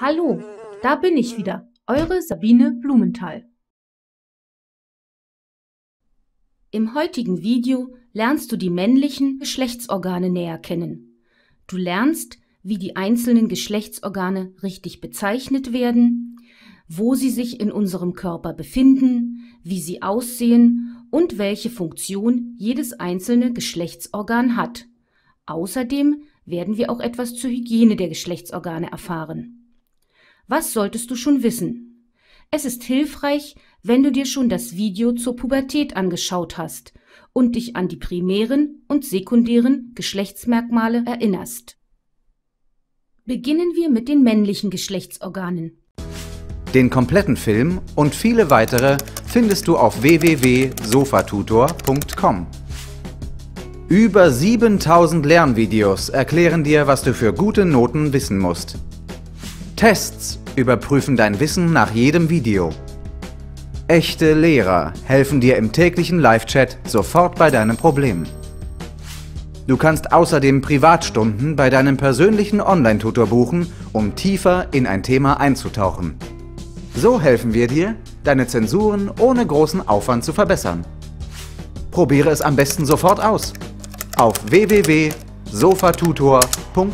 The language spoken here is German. Hallo, da bin ich wieder, eure Sabine Blumenthal. Im heutigen Video lernst du die männlichen Geschlechtsorgane näher kennen. Du lernst, wie die einzelnen Geschlechtsorgane richtig bezeichnet werden, wo sie sich in unserem Körper befinden, wie sie aussehen und welche Funktion jedes einzelne Geschlechtsorgan hat. Außerdem werden wir auch etwas zur Hygiene der Geschlechtsorgane erfahren. Was solltest du schon wissen? Es ist hilfreich, wenn du dir schon das Video zur Pubertät angeschaut hast und dich an die primären und sekundären Geschlechtsmerkmale erinnerst. Beginnen wir mit den männlichen Geschlechtsorganen. Den kompletten Film und viele weitere findest du auf www.sofatutor.com. Über 7000 Lernvideos erklären dir, was du für gute Noten wissen musst. Tests überprüfen dein Wissen nach jedem Video. Echte Lehrer helfen dir im täglichen Live-Chat sofort bei deinem Problem. Du kannst außerdem Privatstunden bei deinem persönlichen Online-Tutor buchen, um tiefer in ein Thema einzutauchen. So helfen wir dir, deine Zensuren ohne großen Aufwand zu verbessern. Probiere es am besten sofort aus. Auf www.sofatutor.com